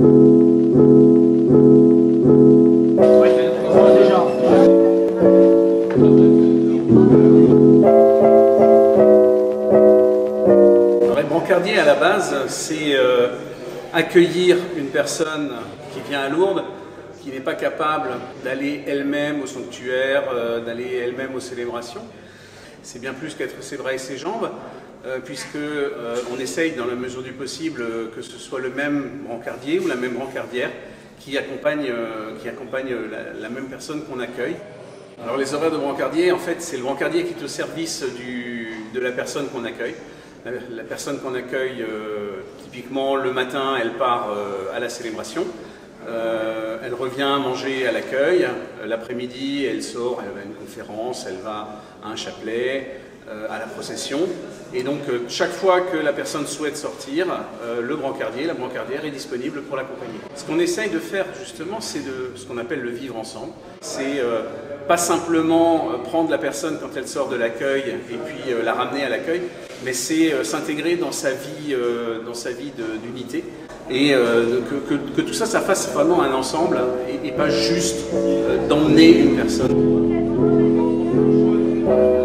Alors, le brancardier, à la base, c'est accueillir une personne qui vient à Lourdes, qui n'est pas capable d'aller elle-même au sanctuaire, d'aller elle-même aux célébrations. C'est bien plus qu'être ses bras et ses jambes, puisqu'on essaye, dans la mesure du possible, que ce soit le même brancardier ou la même brancardière qui accompagne la même personne qu'on accueille. Alors les horaires de brancardier, en fait, c'est le brancardier qui est au service de la personne qu'on accueille. La personne qu'on accueille, typiquement, le matin, elle part à la célébration. Elle revient manger à l'accueil, l'après-midi elle sort, elle va à une conférence, elle va à un chapelet, à la procession. Et donc chaque fois que la personne souhaite sortir, le brancardier, la brancardière est disponible pour l'accompagner. Ce qu'on essaye de faire justement, c'est ce qu'on appelle le vivre ensemble. C'est pas simplement prendre la personne quand elle sort de l'accueil et puis la ramener à l'accueil, mais c'est s'intégrer dans sa vie d'unité. Et que tout ça, ça fasse vraiment un ensemble et pas juste d'emmener une personne.